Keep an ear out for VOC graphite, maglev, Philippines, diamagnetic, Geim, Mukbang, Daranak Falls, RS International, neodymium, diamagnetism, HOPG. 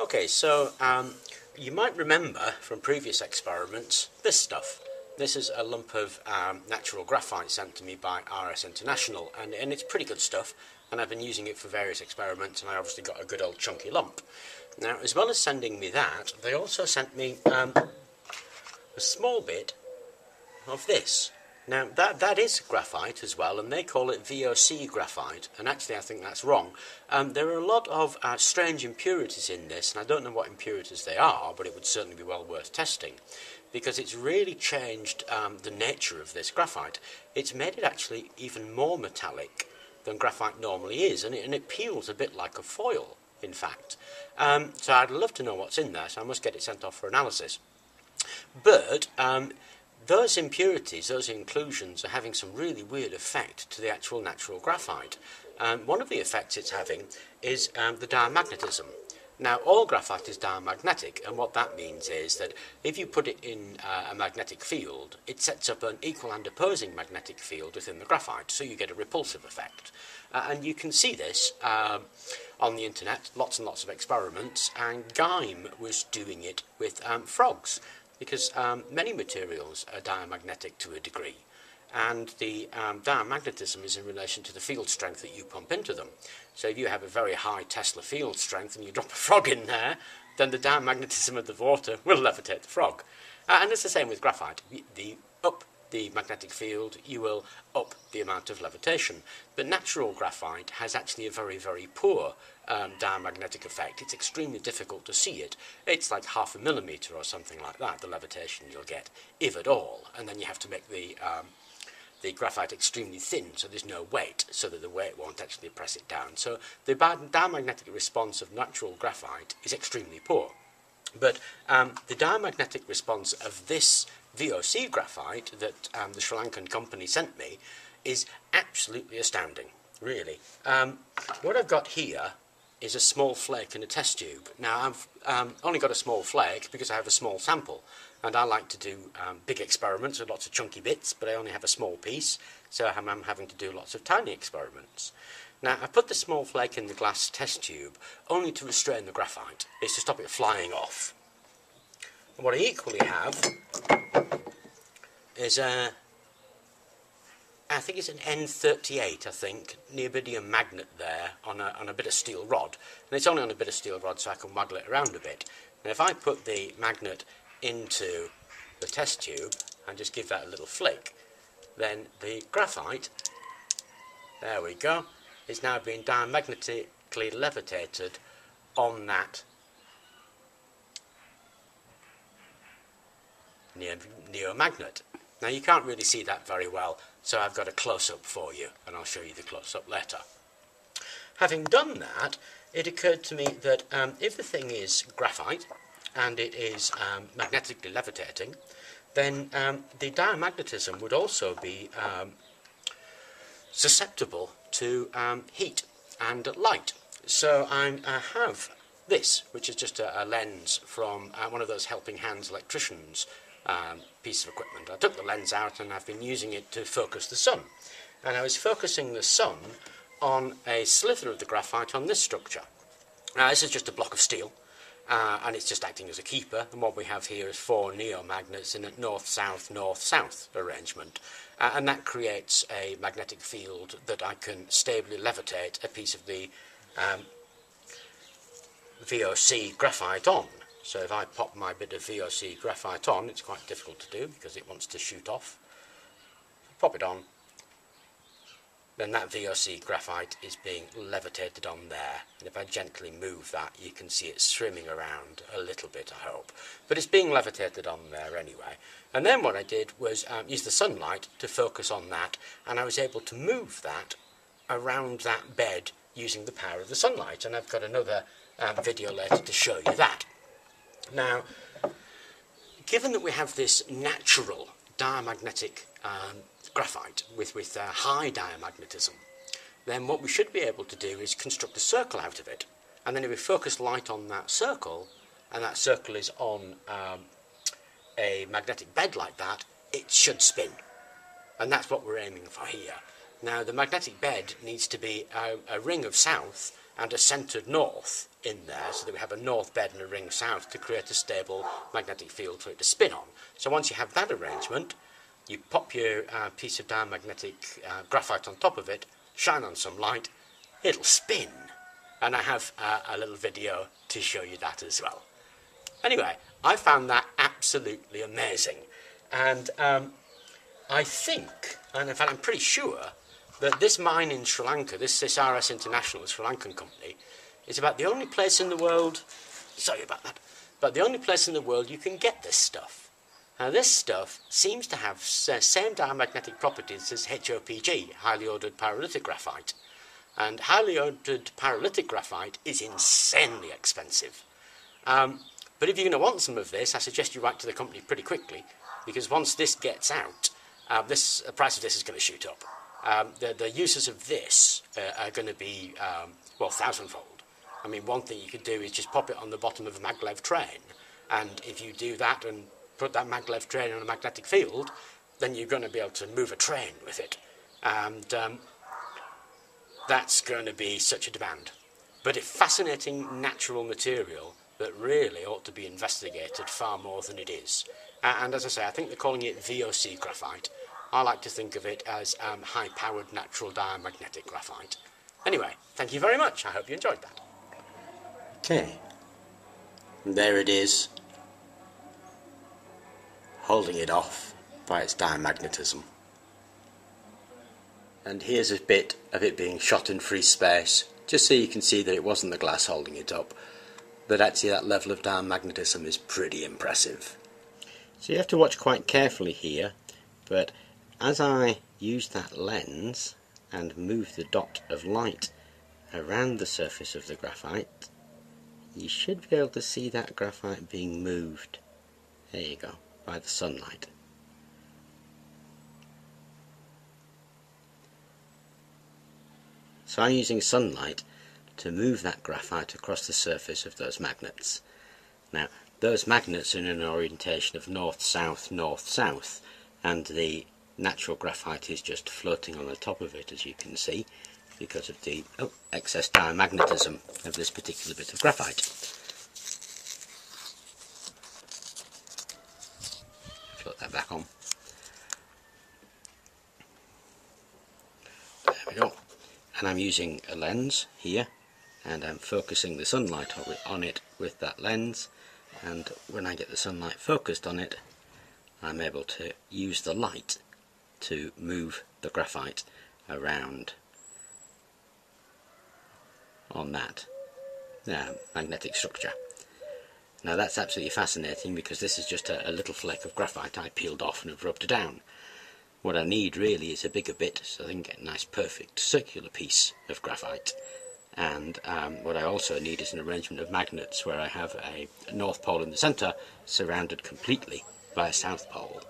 Okay, so you might remember from previous experiments this stuff. This is a lump of natural graphite sent to me by RS International, and it's pretty good stuff, and I've been using it for various experiments, and I obviously got a good old chunky lump. Now, as well as sending me that, they also sent me a small bit of this. Now, that is graphite as well, and they call it VOC graphite, and actually I think that's wrong. There are a lot of strange impurities in this, and I don't know what impurities they are, but it would certainly be well worth testing, because it's really changed the nature of this graphite. It's made it actually even more metallic than graphite normally is, and it peels a bit like a foil, in fact. So I'd love to know what's in there, so I must get it sent off for analysis. But those impurities, those inclusions, are having some really weird effect to the actual natural graphite. One of the effects it's having is the diamagnetism. Now, all graphite is diamagnetic, and what that means is that if you put it in a magnetic field, it sets up an equal and opposing magnetic field within the graphite, so you get a repulsive effect. And you can see this on the internet, lots and lots of experiments, and Geim was doing it with frogs, because many materials are diamagnetic to a degree, and the diamagnetism is in relation to the field strength that you pump into them. So if you have a very high Tesla field strength and you drop a frog in there, then the diamagnetism of the water will levitate the frog. And it's the same with graphite. Up the magnetic field, you will up the amount of levitation. But natural graphite has actually a very, very poor diamagnetic effect. It's extremely difficult to see it. It's like half a millimetre or something like that, the levitation you'll get, if at all. And then you have to make the graphite extremely thin, so there's no weight, so that the weight won't actually press it down. So the diamagnetic response of natural graphite is extremely poor. But the diamagnetic response of this VOC graphite that the Sri Lankan company sent me is absolutely astounding, really. What I've got here is a small flake in a test tube. Now, I've only got a small flake because I have a small sample, and I like to do big experiments with lots of chunky bits, but I only have a small piece, so I'm having to do lots of tiny experiments. Now, I put the small flake in the glass test tube only to restrain the graphite. It's to stop it flying off. And what I equally have is I think it's an N38, I think, neodymium magnet there on a bit of steel rod. And it's only on a bit of steel rod, so I can waggle it around a bit. And if I put the magnet into the test tube and just give that a little flick, then the graphite, there we go, is now being diamagnetically levitated on that neomagnet. Now, you can't really see that very well, so I've got a close-up for you, and I'll show you the close-up later. Having done that, it occurred to me that if the thing is graphite and it is magnetically levitating, then the diamagnetism would also be susceptible to heat and light. So I have this, which is just a lens from one of those helping hands electricians piece of equipment. I took the lens out and I've been using it to focus the sun. And I was focusing the sun on a slither of the graphite on this structure. Now, this is just a block of steel, and it's just acting as a keeper, and what we have here is 4 neomagnets in a north-south, north-south arrangement, and that creates a magnetic field that I can stably levitate a piece of the VOC graphite on. So if I pop my bit of VOC graphite on, it's quite difficult to do because it wants to shoot off. Pop it on, then that VOC graphite is being levitated on there. And if I gently move that, you can see it swimming around a little bit, I hope. But it's being levitated on there anyway. And then what I did was use the sunlight to focus on that, and I was able to move that around that bed using the power of the sunlight. And I've got another video later to show you that. Now, given that we have this natural diamagnetic graphite with high diamagnetism, then what we should be able to do is construct a circle out of it, and then if we focus light on that circle, and that circle is on a magnetic bed like that, it should spin, and that's what we're aiming for here. Now the magnetic bed needs to be a ring of south and a centred north in there, so that we have a north bed and a ring south to create a stable magnetic field for it to spin on. So once you have that arrangement, you pop your piece of diamagnetic graphite on top of it, shine on some light, it'll spin. And I have a little video to show you that as well. Anyway, I found that absolutely amazing. And I think, and in fact I'm pretty sure, that this mine in Sri Lanka, this RS International, Sri Lankan company, is about the only place in the world, sorry about that, but the only place in the world you can get this stuff. Now this stuff seems to have the same diamagnetic properties as HOPG, highly ordered pyrolytic graphite. And highly ordered pyrolytic graphite is insanely expensive. But if you're going to want some of this, I suggest you write to the company pretty quickly, because once this gets out, the price of this is going to shoot up. The uses of this are going to be, well, thousandfold. I mean, one thing you could do is just pop it on the bottom of a maglev train. And if you do that and put that maglev train on a magnetic field, then you're going to be able to move a train with it. And that's going to be such a demand. But a fascinating natural material that really ought to be investigated far more than it is. And as I say, I think they're calling it VOC graphite. I like to think of it as high-powered natural diamagnetic graphite. Anyway, thank you very much. I hope you enjoyed that. Okay. There it is. Holding it off by its diamagnetism. And here's a bit of it being shot in free space, just so you can see that it wasn't the glass holding it up. But actually that level of diamagnetism is pretty impressive. So you have to watch quite carefully here, but as I use that lens and move the dot of light around the surface of the graphite, you should be able to see that graphite being moved, there you go, by the sunlight. So I'm using sunlight to move that graphite across the surface of those magnets. Now those magnets are in an orientation of north-south, north-south, and the natural graphite is just floating on the top of it, as you can see, because of the excess diamagnetism of this particular bit of graphite. Put that back on. There we go. And I'm using a lens here, and I'm focusing the sunlight on it with that lens, and when I get the sunlight focused on it, I'm able to use the light to move the graphite around on that magnetic structure. Now that's absolutely fascinating, because this is just a little flake of graphite I peeled off and have rubbed down. What I need really is a bigger bit, so I can get a nice perfect circular piece of graphite. And what I also need is an arrangement of magnets where I have a north pole in the centre surrounded completely by a south pole.